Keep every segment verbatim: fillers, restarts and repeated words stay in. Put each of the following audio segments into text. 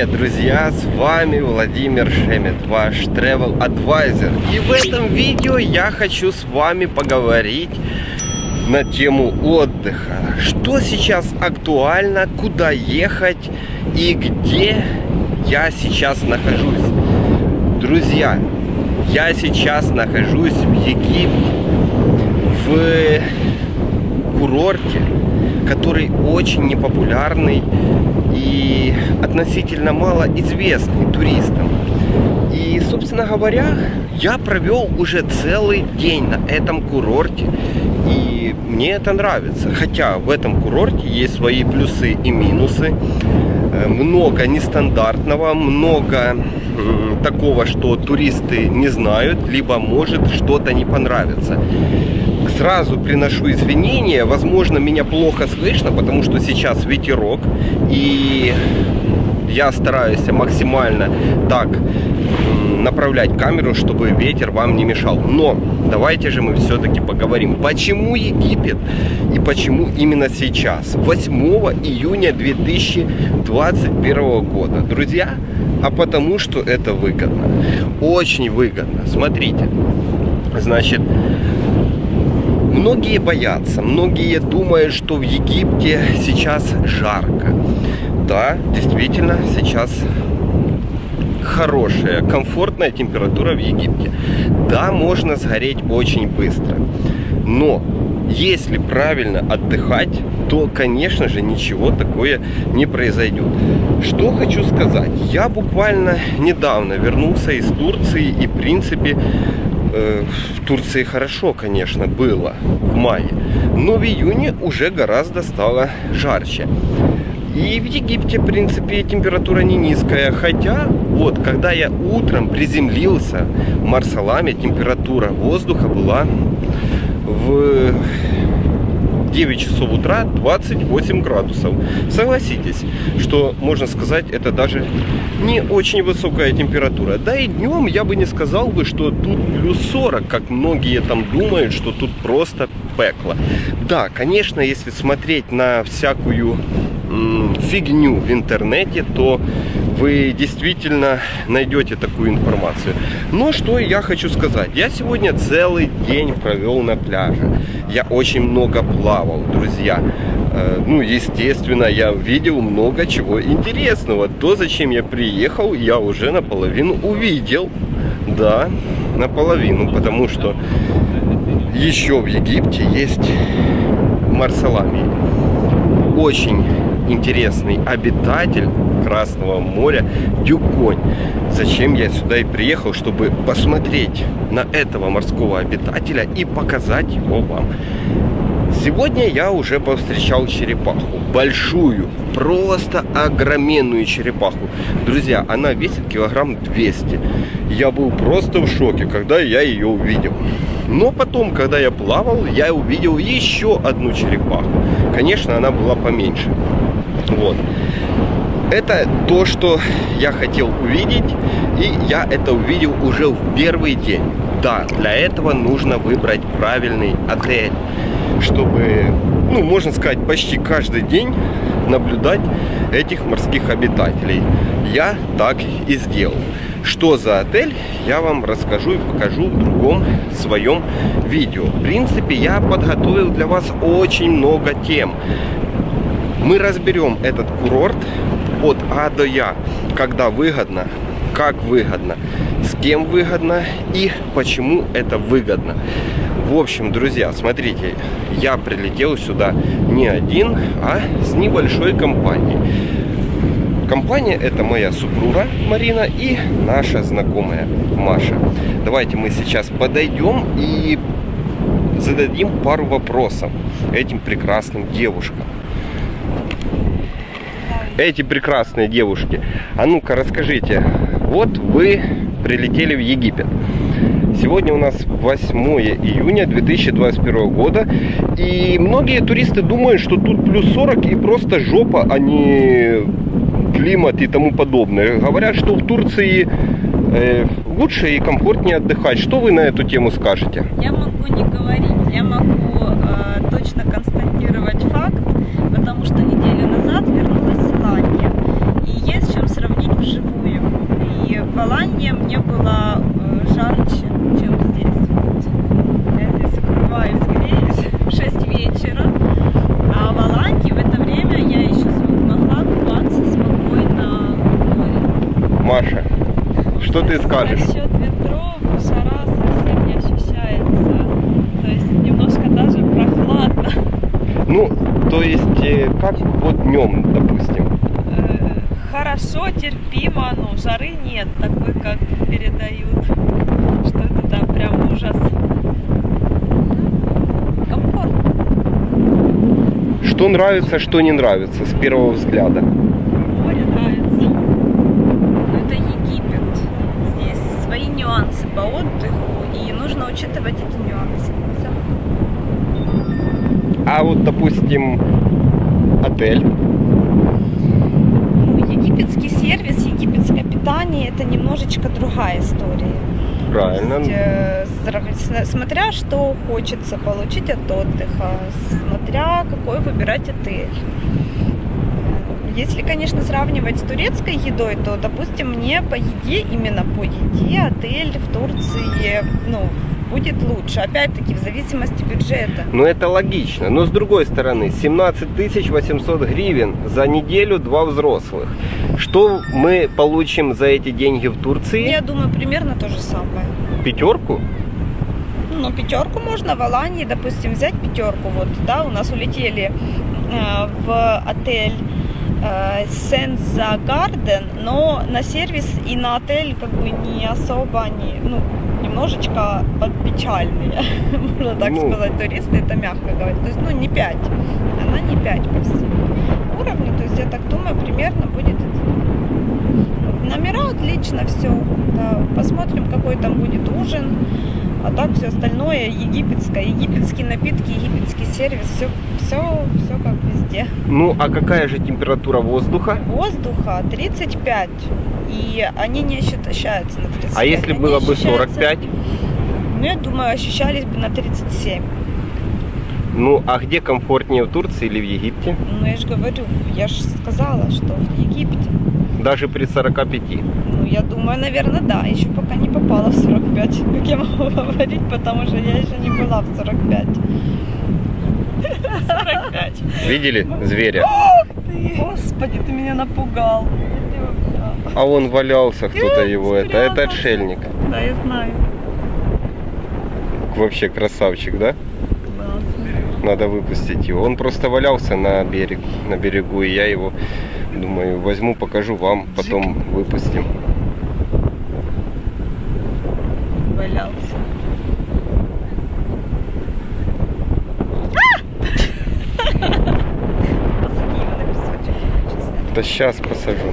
Привет, друзья! С вами Владимир Шемет, ваш travel advisor. И в этом видео я хочу с вами поговорить на тему отдыха. Что сейчас актуально, куда ехать и где я сейчас нахожусь. Друзья, я сейчас нахожусь в Египте, в курорте, который очень непопулярный и относительно мало известный туристам. И, собственно говоря, я провел уже целый день на этом курорте, и мне это нравится. Хотя в этом курорте есть свои плюсы и минусы. Много нестандартного, много такого, что туристы не знают, либо может что-то не понравится. Сразу приношу извинения, возможно, меня плохо слышно, потому что сейчас ветерок, и я стараюсь максимально так направлять камеру, чтобы ветер вам не мешал. Но давайте же мы все-таки поговорим, почему Египет и почему именно сейчас, восьмого июня две тысячи двадцать первого года. Друзья, а потому что это выгодно, очень выгодно. Смотрите, значит, многие боятся, многие думают, что в Египте сейчас жарко. Да, действительно, сейчас хорошая, комфортная температура в Египте. Да, можно сгореть очень быстро. Но если правильно отдыхать, то, конечно же, ничего такое не произойдет. Что хочу сказать. Я буквально недавно вернулся из Турции, и, в принципе, в Турции хорошо, конечно, было в мае, но в июне уже гораздо стало жарче. И в Египте, в принципе, температура не низкая. Хотя, вот, когда я утром приземлился в Марса Аламе, температура воздуха была в девять часов утра двадцать восемь градусов. Согласитесь, что, можно сказать, это даже не очень высокая температура. Да и днем я бы не сказал бы, что тут плюс сорок, как многие там думают, что тут просто пекло. Да, конечно, если смотреть на всякую фигню в интернете, то вы действительно найдете такую информацию. Но что я хочу сказать. Я сегодня целый день провел на пляже. Я очень много плавал, друзья. Ну, естественно, я видел много чего интересного. То, зачем я приехал, я уже наполовину увидел. Да, наполовину, потому что еще в Египте есть Марса Алам. Очень интересный обитатель Красного моря Дюгонь. Зачем я сюда и приехал, чтобы посмотреть на этого морского обитателя и показать его вам. Сегодня я уже повстречал черепаху. Большую, просто огроменную черепаху. Друзья, она весит килограмм двести. Я был просто в шоке, когда я ее увидел. Но потом, когда я плавал, я увидел еще одну черепаху. Конечно, она была поменьше. Вот. Это то, что я хотел увидеть, и я это увидел уже в первый день. Да, для этого нужно выбрать правильный отель, чтобы, ну, можно сказать, почти каждый день наблюдать этих морских обитателей. Я так и сделал. Что за отель, я вам расскажу и покажу в другом своем видео. В принципе, я подготовил для вас очень много тем. Мы разберем этот курорт от А до Я, когда выгодно, как выгодно, с кем выгодно и почему это выгодно. В общем, друзья, смотрите, я прилетел сюда не один, а с небольшой компанией. Компания это моя супруга Марина и наша знакомая Маша. Давайте мы сейчас подойдем и зададим пару вопросов этим прекрасным девушкам. Эти прекрасные девушки, а ну-ка расскажите, вот вы прилетели в Египет. Сегодня у нас восьмое июня две тысячи двадцать первого года, и многие туристы думают, что тут плюс сорок и просто жопа, а не климат и тому подобное. Говорят, что в Турции э, лучше и комфортнее отдыхать. Что вы на эту тему скажете? Я могу не говорить, я могу э, точно констатировать факт, потому что неделю назад вернулась. И есть чем сравнить Голландии мне было э, жарче, чем здесь. Вот. Я здесь укрываюсь, греюсь в шесть вечера, а в Голландии в это время я еще могла купаться спокойно в море. Маша, вот, что ты скажешь? За счет ветров жара совсем не ощущается, то есть немножко даже прохладно. Ну, то есть, как вот днем, допустим? Хорошо, терпимо, но жары нет, такой, как передают, что это там прям ужас. Комфорт. Что нравится, что не нравится с первого взгляда? Море нравится. Но это Египет. Здесь свои нюансы по отдыху, и нужно учитывать эти нюансы. Все. А вот, допустим, отель. Египетский сервис, египетское питание — это немножечко другая история. Правильно. Есть, э, смотря что хочется получить от отдыха, смотря какой выбирать отель. Если, конечно, сравнивать с турецкой едой, то, допустим, мне по еде, именно по еде, отель в Турции, ну, будет лучше. Опять-таки, в зависимости бюджета. Ну, это логично. Но, с другой стороны, семнадцать тысяч восемьсот гривен за неделю два взрослых. Что мы получим за эти деньги в Турции? Я думаю, примерно то же самое. Пятерку? Ну, пятерку можно в Алании, допустим, взять пятерку. Вот, да, у нас улетели э, в отель Сенза Гарден, но на сервис и на отель как бы не особо они, ну, немножечко подпечальные, можно так ну. сказать, туристы, это мягко говорить. То есть, ну, не пять, она не пять по всему уровню, то есть, я так думаю, примерно будет. Номера отлично, все, да. Посмотрим, какой там будет ужин, а так все остальное египетское, египетские напитки, египетский сервис, все, все, все как везде. Ну, а какая же температура воздуха? Воздуха тридцать пять, и они не ощущаются на тридцать пять. А если они было бы сорок пять? Ну, я думаю, ощущались бы на тридцать семь. Ну, а где комфортнее, в Турции или в Египте? Ну, я же говорю, я же сказала, что в Египте. Даже при сорока пяти? Ну, я думаю, наверное, да. Еще пока не попала в сорок пять, как я могу говорить, потому что я еще не была в сорок пять. сорок пять. Видели зверя? Ты, господи, ты меня напугал. А он валялся, кто-то его. Это, это отшельник. Да, я знаю. Вообще красавчик, да? Надо выпустить его. Он просто валялся на берег, на берегу, и я его, думаю, возьму, покажу вам, потом выпустим. Валялся. Да сейчас посажу.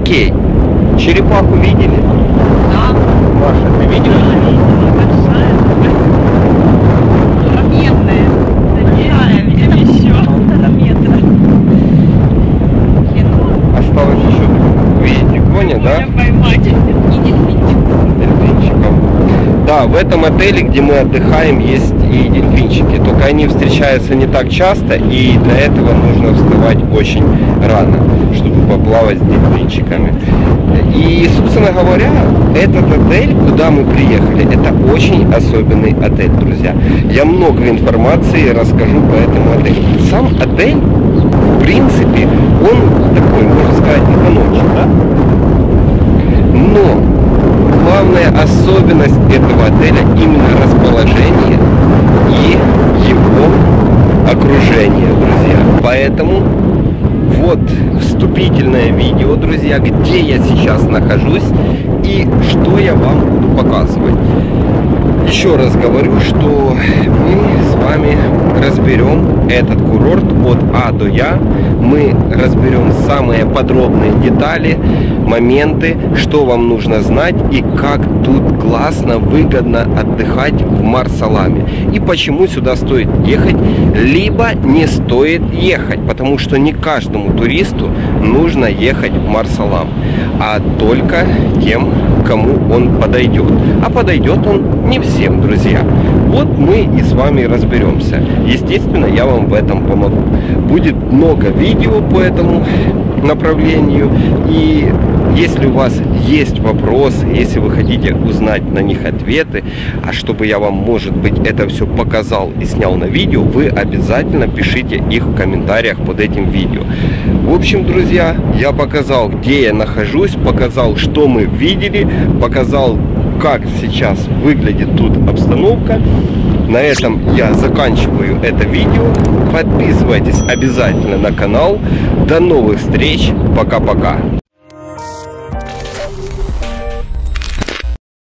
Окей. Черепаху видели? Да. Маша, ты видела? В этом отеле, где мы отдыхаем, есть и дельфинчики, только они встречаются не так часто, и для этого нужно вставать очень рано, чтобы поплавать с дельфинчиками. И, собственно говоря, этот отель, куда мы приехали, это очень особенный отель, друзья. Я много информации расскажу про этот отель. Сам отель, в принципе, он такой, можно сказать, экономичный, да? Но главная особенность этого отеля именно расположение и его окружение, друзья. Поэтому вот вступительное видео, друзья, где я сейчас нахожусь и что я вам буду показывать. Еще раз говорю, что мы с вами разберем этот курорт от А до Я. Мы разберем самые подробные детали, моменты, что вам нужно знать и как тут классно, выгодно отдыхать в Марса Аламе. И почему сюда стоит ехать, либо не стоит ехать. Потому что не каждому туристу нужно ехать в Марса Алам, а только тем, кому он подойдет. А подойдет он не всем, друзья. Вот мы и с вами разберемся. Естественно, я вам в этом помогу. Будет много видео по этому направлению. И если у вас есть вопросы, если вы хотите узнать на них ответы, а чтобы я вам, может быть, это все показал и снял на видео, вы обязательно пишите их в комментариях под этим видео. В общем, друзья, я показал, где я нахожусь, показал, что мы видели, показал, как сейчас выглядит тут обстановка. На этом я заканчиваю это видео. Подписывайтесь обязательно на канал. До новых встреч. Пока-пока.